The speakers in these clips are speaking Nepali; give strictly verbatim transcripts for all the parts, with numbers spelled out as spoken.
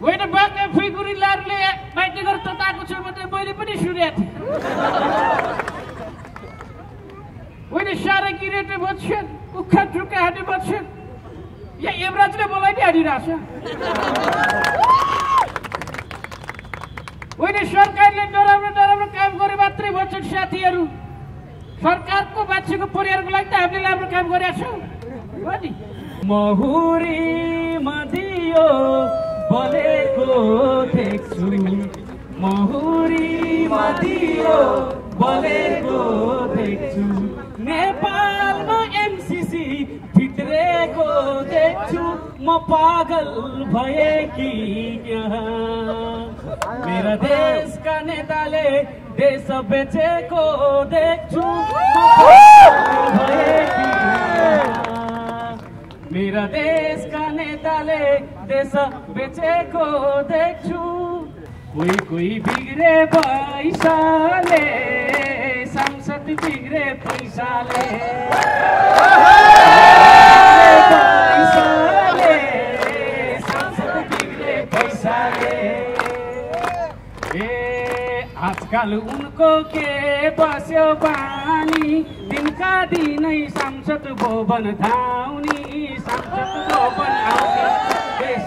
When a bug and figure largely my nigger to tackle some of the body punishment yet. When a shark in it emotion, who can't look at emotion. Yeah, you're not the boy, I did us. When a shark and Dora come for about three watch and shot here. For Carco, but you could put your black table and come for a show. Mohuri Madio. बलेको देख्छु महुरी मदियो बलेको देख्छु नेपालमा एमसीसी भित्रेको देख्छु म पागल भए कि यहाँ मेरा देशका नेताले देश बेचेको देख्छु म पागल भए कि मेरा देशका नेताले देश बेचेको देख्छु कोही कोही बिग्रे पैसाले संसद बिग्रे पैसाले पैसाले संसद बिग्रे पैसाले ए आजकल उनको के बस्यो पानी दिनका दिनै संसद भवन धाउनी संसद भवन आउने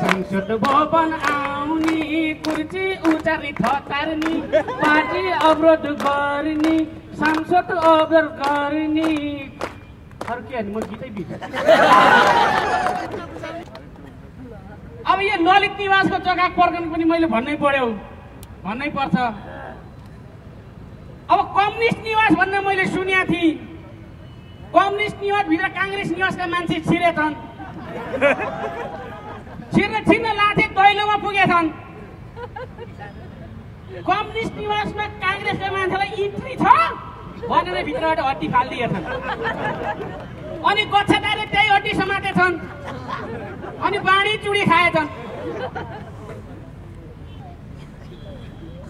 संसद भवन आउने कुर्सी उचारी थतार्नी पार्टी अवरोध गर्ने संसद अवरोध गर्ने फर्किए म गीतै बिग्रे अब यो ललित निवासको जग्गा प्रकरण पनि मैले भन्नै पर्यो भन्नै पर्छ। अब कम्युनिस्ट निवास भन्ने मैले सुनेको थिएँ। कम्युनिस्ट निवास भित्र कांग्रेस निवासका मान्छे छिरे छन् छिर्न छिर्न लाथे दैलोमा पुगेछन्। कम्युनिस्ट निवासमा काङ्ग्रेसले मान्छेलाई इन्ट्री छ भनेर भित्रबाट हड्डी फालिदिएछन् अनि गच्छदाले त्यही हड्डी समातेछन् अनि बाँडी चुडी खाएछन्।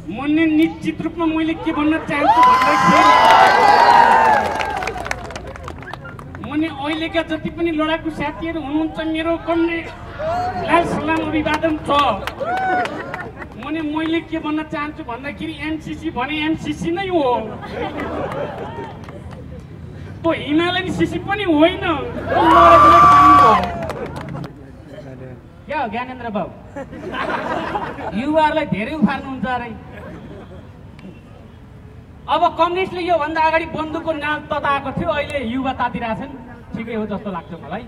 मैले निश्चित रूपमा मैले के भन्न चाहन्छु भन्दाखेरि मैंने अहिलेका जति पनि लडाकु साथीहरु हुनुहुन्छ मेरो कन्ने लाल सलाम अभिवादन छ। मैले मैले के भन्न चाहन्छु भन्दाखेरि एमसीसी भने एमसीसी नै हो त्यो हिमालयन सिसी पनि होइन क्या हो ज्ञानेन्द्र बाबु युवाहरुलाई धेरै उफार्नुहुन्छ अरे। अब कम्युनिस्टले यो भन्दा अगाडि बन्दुकको नाल तताएको थियो अहिले युवा तातिरहेछन् ठिकै हो जस्तो लाग्छ मलाई।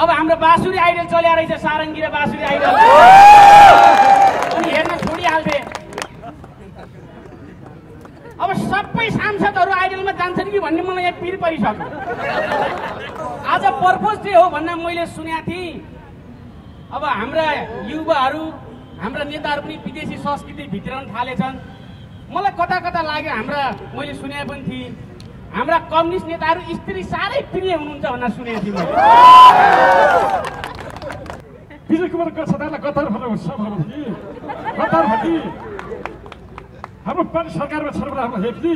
अब हाम्रो बाँसुरी आइडल चल्या रहेछ सारङ्गी र बाँसुरी आइडल अनि हेर्न छोडिहाल्थे। अब सबै सांसदहरू आइडलमा जान्छन् कि भन्ने मलाई यहाँ पिर परिसक्यो। आज पर्पोज डे हो भन्न मैले सुनेको थिएँ। अब हाम्रा युवाहरू हाम्रा नेताहरू पनि विदेशी संस्कृति भित्रन थालेछन्। मलाई कता कता लाग्यो हाम्रा मैले सुने पनि थिएँ हाम्रा कम्युनिस्ट नेताहरू स्त्री साह्रै प्रिय हुनुहुन्छ भनेर सुनेको थिएँ मैले। विजय कुमार गच्छदारलाई गतार भनेर हुन्छ भनेपछि गतार भटी हाम्रो पार्टी सरकारमा छर्म राम्रो हेप्ली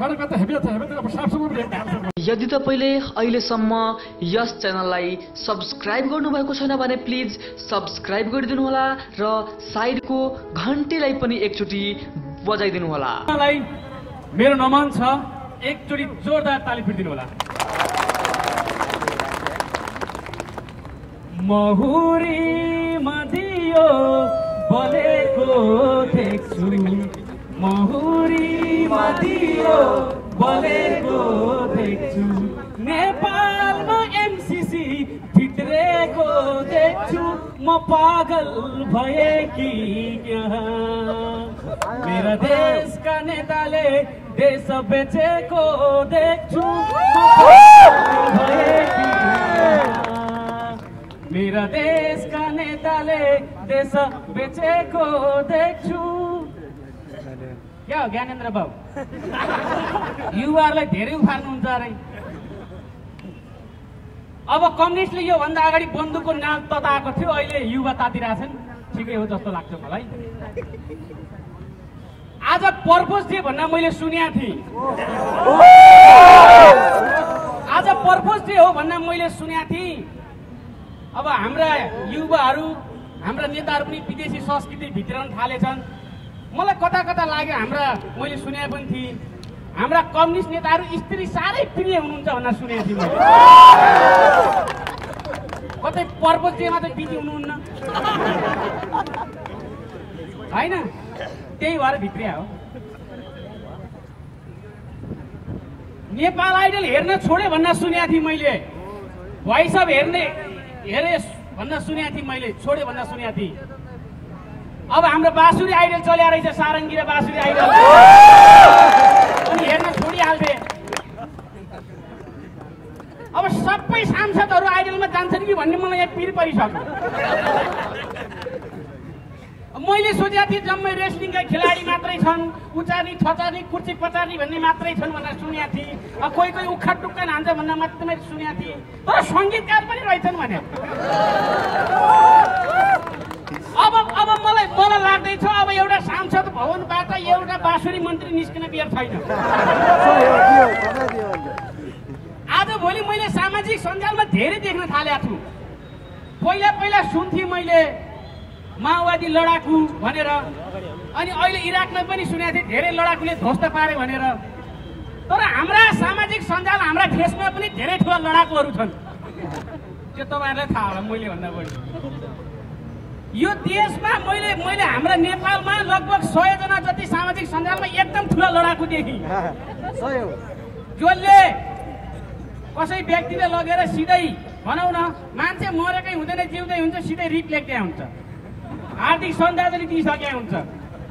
सडकमा त हेप्यो त हेप्यो अब साफसुग्घर हेप्छ। यदि तपाईले अहिलेसम्म यस च्यानललाई सब्स्क्राइब गर्नुभएको छैन भने प्लिज सब्स्क्राइब गरिदिनु होला र साइडको घण्टीलाई पनि एकचोटी बजाइदिनु होला। मेरो नमन छ एकचोटी जोरदार ताली पिट्दिनु होला। महुरी मदियो बलेको देख्छु महुरी मदियो बलेको देख्छु नेपालमा एमसीसी भित्रेको देख्छु म पागल भए कि यहाँ मेरा देशका नेताले देश बेचेको देख्छु म पागल भए कि मेरा देशका नेताले देश बेचेको देख्छु क्या हो ज्ञानेन्द्र बाबु युवाहरुलाई धेरै उफार्नुहुन्छ अरे। अब कम्युनिस्टले यो भन्दा अगाडि बन्दुकको नाल तताएको थियो अहिले युवा तातिरहेछन् ठिकै हो जस्तो लाग्छ मलाई। आज पर्पोज डे भन्न मैले सुनेको थिएँ। आज पर्पोज डे हो भन्न मैले सुनेको थिएँ। अब हाम्रा युवाहरू हाम्रा नेताहरू पनि विदेशी संस्कृति भित्रन थालेछन्। मलाई कता कता लाग्यो हाम्रा मैले सुने पनि थिएँ हाम्रा कम्युनिस्ट नेताहरू स्त्री सारै प्रिय हुनुहुन्छ भन्ने सुने थिएँ मैले। कतै पर्पस डेमा त बिजी हुनुहुन्न हैन, त्यही भएर भित्रिया हो। नेपाल आइडल हेर्न छोडे भन्ने सुने थिएँ मैले, भोइस अफ हेर्ने हेरे भन्ने सुने थिएँ मैले, छोडे भन्ने सुने थिएँ। अब हाम्रो बाँसुरी आइडल चल्या रहेछ, सारङ्गी र बाँसुरी आइडल अनि हेर्न छोडिहाल्थे। अब सबै सांसदहरू आइडलमा जान्छन् कि भन्ने मलाई यहाँ पिर परिसक्यो। मैले सोचेको थिएँ जम्मै रेस्लिङका खेलाडी मात्रै छन्, उचार्ने छचार्ने कुर्सी पचार्ने भन्ने मात्रै छन् भनेर सुनेको थिएँ। कोही कोही उखा टुक्का हान्छ भन्ने मात्रै मैले सुनेको थिएँ, तर सङ्गीतकार पनि रहेछन् भने। अब अब मलाई मलाई लाग्दैछ अब एउटा सांसद भवनबाट एउटा बाँसुरी मन्त्री निस्किन बेर छैन। आजभोलि मैले सामाजिक सञ्जालमा धेरै देख्न थालेको छु। पहिला पहिला सुन्थेँ मैले माओवादी लडाकु भनेर, अनि अहिले इराकमा पनि सुनेको थिएँ धेरै लडाकुले ध्वस्त पारे भनेर। तर हाम्रा सामाजिक सञ्जाल हाम्रा फेसमा पनि धेरै ठुला लडाकुहरू छन्, त्यो तपाईँहरूलाई थाहा होला मैले भन्दा बढी। यो देशमा मैले मैले हाम्रा नेपालमा लगभग सय जना जति सामाजिक सञ्जालमा एकदम ठुला लडाकु देखेँ, जसले कसै व्यक्तिले लगेर सिधै भनौँ न मान्छे मरेकै हुँदैन जिउँदै हुन्छ सिधै रिट लेख्दै हुन्छ, आर्थिक सन्दाजले दिइसकेको हुन्छ,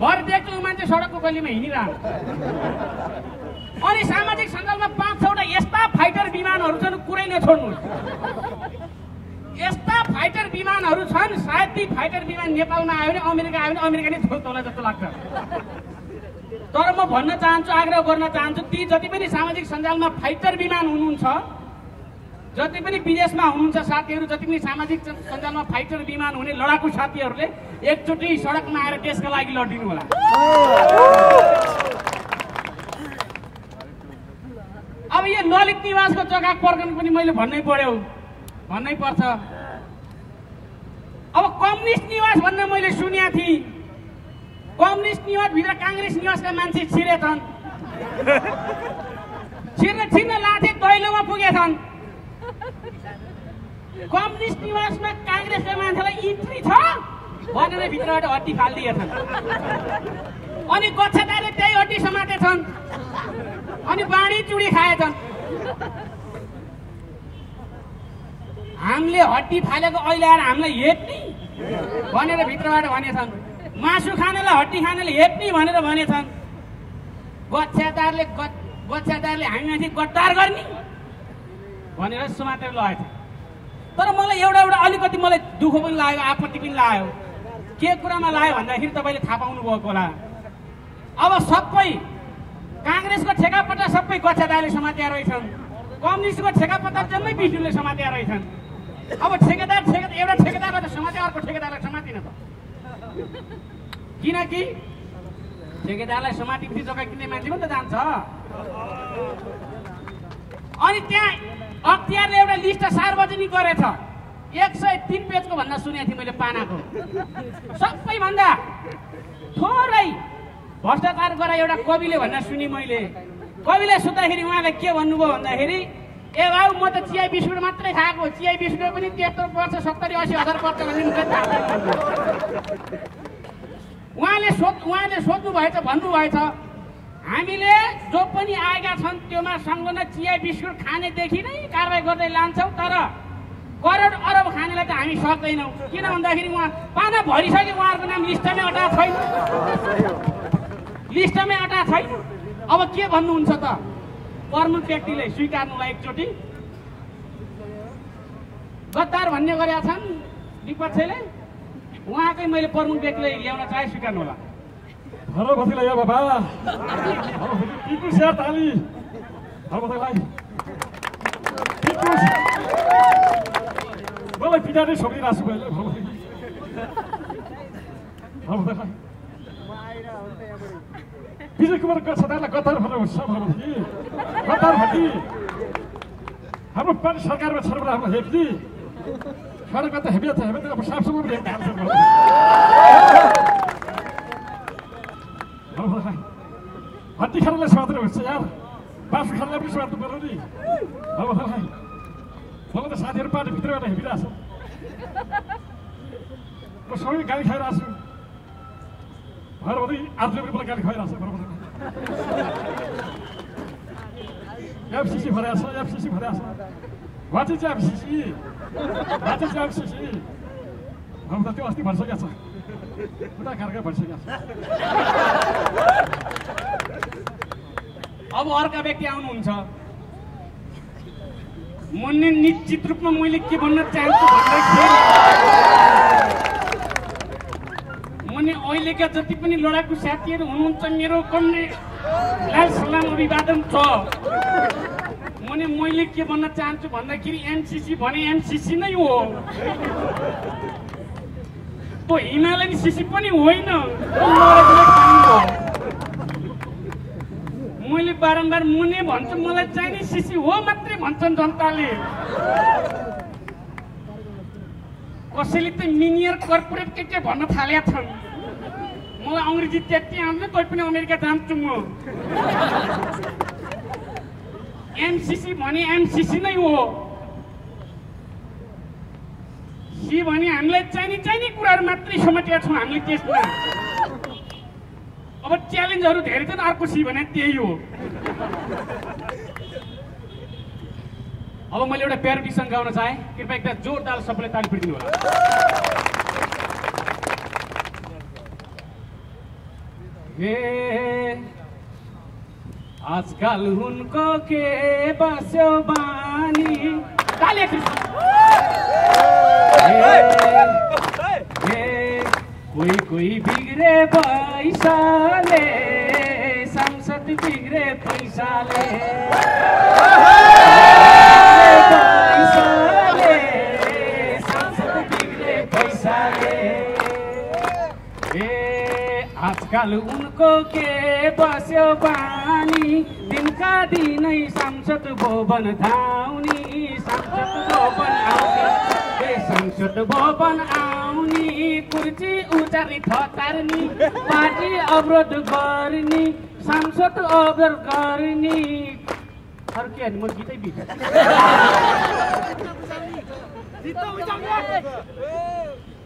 भर देख्छ ऊ मान्छे सडकको गलीमा हिँडिरहन्छ। अनि सामाजिक सञ्जालमा पाँच छवटा यस्ता फाइटर विमानहरू छन्, कुरै नछोड्नुहोस्। यस्ता फाइटर विमानहरू छन्, सायद ती फाइटर विमान नेपालमा आयो भने अमेरिका आयो भने अमेरिका नै छोड्छ होला जस्तो लाग्छ। तर म भन्न चाहन्छु, आग्रह गर्न चाहन्छु, ती जति पनि सामाजिक सञ्जालमा फाइटर विमान हुनुहुन्छ, जति पनि विदेशमा हुनुहुन्छ साथीहरू, जति पनि सामाजिक सञ्जालमा फाइटर विमान हुने लडाकु साथीहरूले एकचोटि सडकमा आएर देशका लागि लडिनु होला। अब यो ललित निवासको जग्गा प्रकरण पनि मैले भन्नै पर्यो, भन्नै पर्छ। अब कम्युनिस्ट निवास भन्न मैले सुनेको थिएँ, कम्युनिस्ट निवासभित्र काङ्ग्रेस निवासका मान्छे छिरेछन्, छिर्न छिर्न लाथे दैलोमा पुगेछन्। कम्युनिस्ट निवासमा काङ्ग्रेसका मान्छेलाई इन्ट्री छ भनेर भित्रबाट हड्डी फालिदिएछन्, अनि गच्छादाले त्यही हड्डी समातेछन्, अनि बाँडी चुडी खाएछन्। हामीले हड्डी फालेको अहिले आएर हामीलाई हेप्ने भनेर भित्रबाट भनेछन्, मासु खानेलाई हड्डी खानेले हेप्ने भनेर भनेछन्। गच्छादारले गच्छादारले हामीमाथि गद्दार गर्ने भनेर समातेर लगेछन्। तर मलाई एउटा एउटा अलिकति मलाई दुःख पनि लाग्यो, आपत्ति पनि लाग्यो। के कुरामा लाग्यो भन्दाखेरि तपाईँले थाहा पाउनु भएको होला, अब सबै काङ्ग्रेसको ठेकापत्ता सबै गच्छादारले समातेका रहेछन्, कम्युनिस्टको ठेकापत्ता जम्मै विष्णुले समातेका रहेछन्। अब ठेकेदार ठेके एउटा ठेकेदारलाई त समाते, अर्को ठेकेदारलाई समातिन त, किनकि ठेकेदारलाई समाति पनि जग्गा किन्ने मान्छे पनि त जान्छ। अनि त्यहाँ अख्तियारले एउटा लिस्ट सार्वजनिक गरेछ, एक सय तीन पेजको भन्दा सुनेको थिएँ मैले पानाको। सबैभन्दा थोरै भ्रष्टाचार गरे एउटा कविले भन्दा सुने मैले। कविलाई सुत्दाखेरि उहाँले के भन्नुभयो भन्दाखेरि, ए बाबु म त चिया बिस्कुट मात्रै खाएको, चिया बिस्कुट पनि त्यत्रो पर्छ सत्तरी असी हजार पर्छ भन्ने उहाँले सोध् उहाँले सोध्नु भएछ, भन्नुभएछ हामीले जो पनि आएका छन् त्योमा सङ्गन चिया बिस्कुट खानेदेखि नै कारवाही गर्दै लान्छौँ, तर करोड अरब खानेलाई त हामी सक्दैनौँ। किन भन्दाखेरि उहाँ पाना भरिसक्यो, उहाँहरूको नाम लिस्टमै अटा छैन, लिस्टमै अटा छैन। अब के भन्नुहुन्छ त प्रमुख व्यक्तिले स्वीकार्नुलाई एकचोटि गद्दार भन्ने गरेका छन् विपक्षले, उहाँकै मैले प्रमुख व्यक्तिले ल्याउन चाहे स्वीकार्नु होला। हलो बसिला या बाबा टिकु सेर ताली हलो बसिलाई टिकु मलाई पिटाले छोडी रासु भयो हलो हलो बसिलाई म आइरा हुन्छ यहाँ पनि विजय कुमार गच्छदारलाई गद्दार भनेर हुन्छ हलो बसि गद्दार भति हाम्रो पार्टी सरकारमा छर्म राम्रो हेप्दी Sekarang kata hebat, hebat dengan bersab semua berdekat. Hati kerana sesuatu yang besar, bahasa kerana sesuatu baru ni. Kalau ada sahaja lepas di pintu ada hebat asal. Bersama kali kaya asal. Baru ini asal berapa kali kaya asal. Jab sisi beri asal, jab sisi beri asal. Wajib jab sisi. Wajib jab sisi. Kamu tadi pasti bersih asal. Kita harga bersih asal. अब और का व्यक्ति आउन उनसा मन्ने निश्चित रूप में मुझे के बनना चाहिए तो बनना चाहिए मन्ने ऑयल का जति पनी लड़ा कुछ साथी है तो उनसा मेरो कन्ने लाल सलाम अभिवादन तो मन्ने मुझे के बनना चाहिए तो बनना किरी एमसीसी बने एमसीसी नहीं हो तो इनाले नहीं सीसी पनी होई ना मुझे बारंबार मुने बंचन मलाई चाहिए सीसी वो मत्रे बंचन जनताले कौशली तो मिनियर कॉर्पोरेट के क्या बना थालिया था मुझे अंग्रेजी चट्टी आमने तो अपने अमेरिका जान चुम्बो एमसीसी बनी एमसीसी नहीं हो सी बनी हमले चाहिए चाहिए कुरार मत्रे समझिया था हमले चेस्टा अब चैलेंज जरूर दे रहे थे ना आपको सी बनाते ही हो। अब हम लोगों ने पैर भी संगावना चाहे कृपया एक जोरदार सफलताली पीड़ित हो। ये आजकल उनको के बसे बानी ताले कोई कोई बिगड़े पैसा ले संसद बिगड़े पैसा ले पैसा ले संसद बिगड़े पैसा ले आजकल उनको के बस्यो बानी दिन का दिन ही संसद भवन धाउनी संसद भवन आउने संसद भवन कुर्ची उचारी थतारनी पार्टी अवरोध करनी सांसद अवरोध करनी हर क्या निमोल गीत ही बीच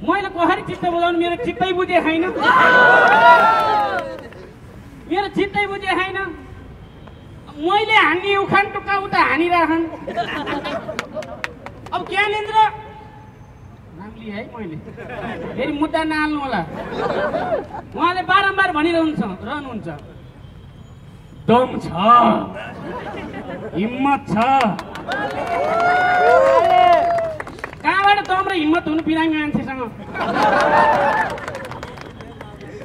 मौला को हर चित्ता बोला मेरे चित्ता ही बुझे है ना मेरे चित्ता ही बुझे है ना मौले हानी उखान टुका उता हानी रहन अब क्या लेंद्रा है मौले तेरी मुद्दा नाल नोला वहाँ ले बारंबार बनी रहूँगा रहूँगा दम छा हिम्मत छा कहाँ वाले दम रे हिम्मत उन्हें पिलाएंगे ऐसे संग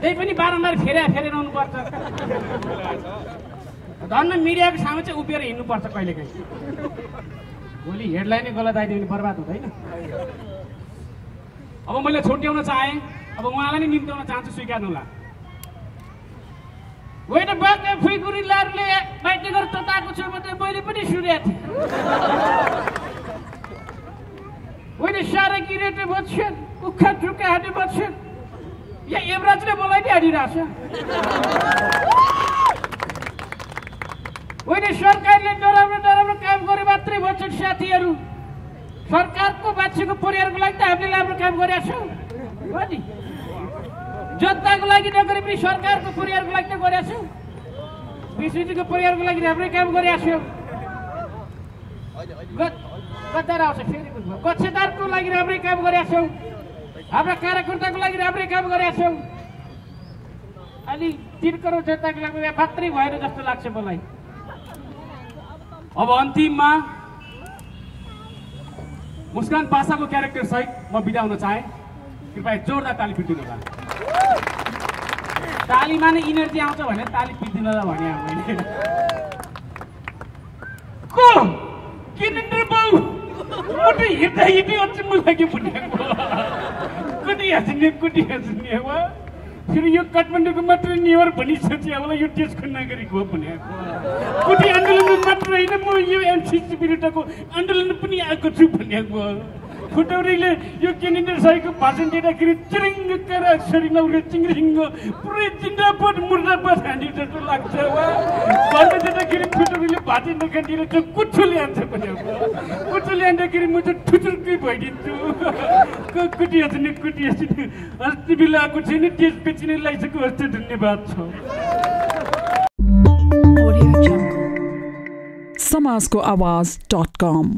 तेरी बनी बारंबार फेरे फेरे रहूँगा पड़ता दाना मीडिया के सामने से ऊपर हिन्नू पड़ता कोई लेके बोली हेडलाइन ही गलत आई देनी बर्बाद होता है ना अब हम लोग छोटे होना चाहें, अब हम आलनी नींद होना चांस स्वीकार नोला। वो इधर बात में फिगुरी लार ले बैठे कर तो ताकू चल बंदे बोले पड़ी शुरू थी। वो इधर शारे की रेट में बच्चन, उखड़ चुके हैं बच्चन, ये एवरेज ने बोला नहीं आड़ी राशा। वो इधर सरकार ने डराव डराव काम करे बात रे बच्चन शादी आरु। सरकार को बच्चे को पूरी अर्ग लगता है अपने लाभ में काम करें अच्छा वादी जो तक लगी ना करें अपनी सरकार को पूरी अर्ग लगता करें अच्छा बीसीसी को पूरी अर्ग लगी अपने काम करें अच्छा गद्दार आओ से फिर गद्दार को लगी अपने काम करें अच्छा अपना कार्यकर्ता को लगी अपने काम करें अच्छा अली तीन करो जो तक लगी बहत्तरी वायरस दस लाख से बोलाई अब अंतिम माँ मुस्कान पासा को कैरेक्टर सहित मैं विदा होना चाहे कृपया जोरदार ताली पीट दिनुहोला ताली माने इनर्जी आउँछ भने ताली पीट दिनुहोला भने हामीले को किनेन्द्र बाबु मुटु हिड्दै हिड्दै अझ मुलाग्यो पुनेको कुटी हसिने कुटी हसिने वा फेरि यो काठमाडौँको मात्र नेवर भनिसके अब यो टेस्टको नागरिक हो भनेको कुटी आन्दोलन मात्र हैन म यो एमसीसी विरुद्धको आन्दोलन पनि आएको छु भनेको खुट्टौरीले यो केनिन्डर साईको भाषण दिँदाखेरि चिरिङका अक्षरमा उले चिङरिङ पुरै जिन्दापट मुर्दापट हान्यो जस्तो लाग्छ वा भन्दै दिँदाखेरि खुट्टौरीले भाषण नखेतिर त्यो कुट्ठुले आन्छ पनि हो कुट्ठुले आउँदाखेरि म त ठुचुर्कै भइदिन्छु कुटी हस्ने कुटी हस्ने अस्ति बिलाको छैन देश बेच्ने लायकको हस्ते धन्यवाद छ। समाजको आवाज डट कम